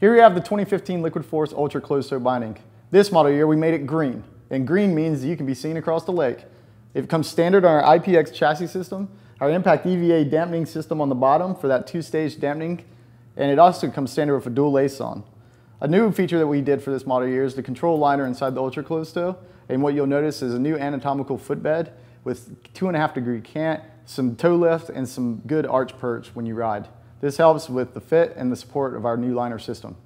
Here we have the 2015 Liquid Force Ultra Closed Toe Binding. This model year we made it green, and green means you can be seen across the lake. It comes standard on our IPX chassis system, our Impact EVA dampening system on the bottom for that two-stage dampening, and it also comes standard with a dual lace on. A new feature that we did for this model year is the control liner inside the Ultra Closed Toe, and what you'll notice is a new anatomical footbed with 2.5 degree cant, some toe lift, and some good arch perch when you ride. This helps with the fit and the support of our new liner system.